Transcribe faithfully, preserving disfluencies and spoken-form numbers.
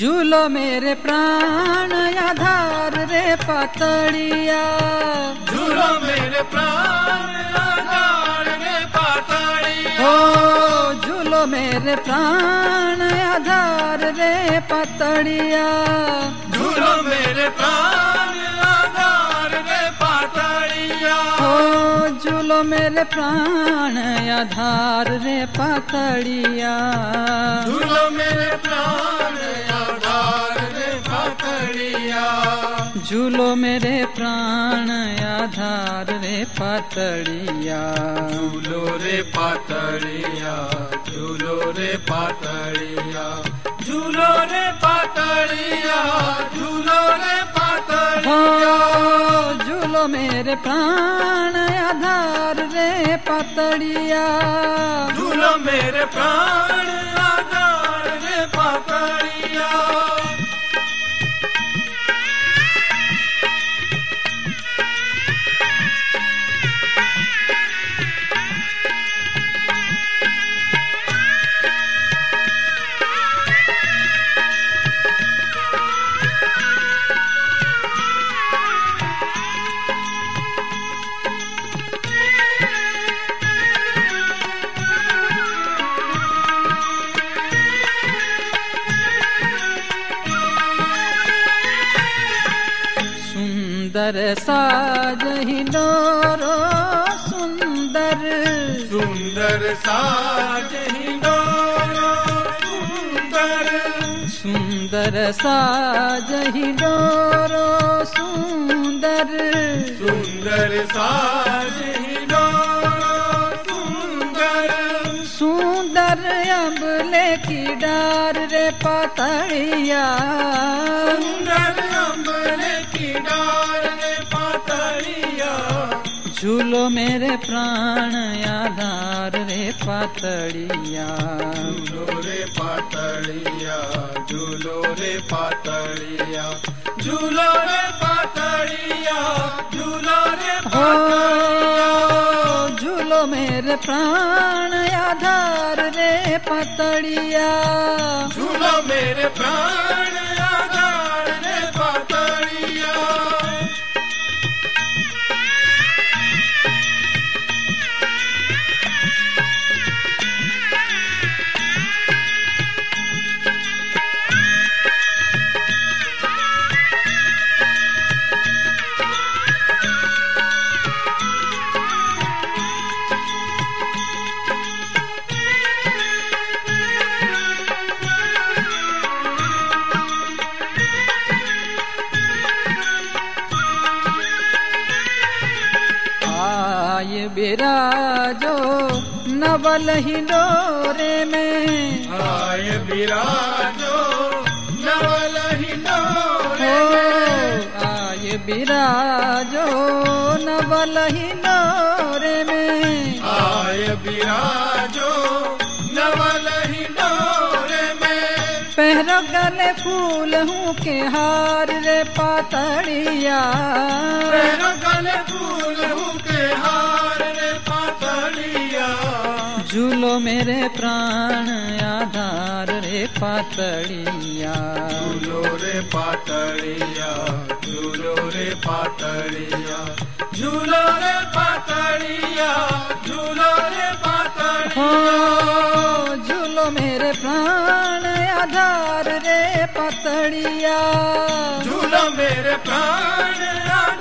झूलो मेरे प्राण आधार रे पातड़िया, झूलो मेरे प्राण आधार रे पातड़िया, हो झूलो मेरे प्राण आधार रे पातड़िया, झूलो मेरे प्राण आधार रे पातड़िया, हो झूलो मेरे प्राण आधार रे पातड़िया, झूलो मेरे प्राण झूलो मेरे प्राण आधार रे पातड़िया, झूलो रे पातड़िया, झूलो रे पातड़िया, झूलो रे पातड़िया, झूलो रे पातड़िया, झूलो मेरे प्राण आधार रे पातड़िया, झूलो मेरे प्राण आधार रे पातड़िया। सुंदर साज हिंडोरो सुंदर, सुंदर साज हिंडोरो सुंदर, सुंदर साज हिंडोरो सुंदर, सुंदर साज हिंडोरो सुंदर, सुंदर अम्बले की डार रे पातड़िया, सुंदर अम्बले की डार झूलो मेरे प्राण आधार रे पातड़िया, झूलो रे पातड़िया, झूलो रे पातड़िया, झूलो रे पातड़िया, झूलो रे पातड़िया, झूलो मेरे प्राण आधार रे पातड़िया, झूलो मेरे प्राण आधार रे पातड़िया। बिराजो नवल हिंडोरे में, आय बिराजो नवल हिंडोरे में, आय बिराजो नवल हिंडोरे में, आय बिराजो नवल हिंडोरे में, पहरो गले फूल हूँ के हार रे पातड़िया, पहरो गले फूल हूँ के हार, झूलो मेरे प्राण आधार रे पातड़िया, झूलो रे पातड़िया, झूलो रे पातड़िया, झूलो रे पातड़िया, झूलो रे पातड़िया, झूलो मेरे प्राण आधार रे पातड़िया, झूलो मेरे प्राण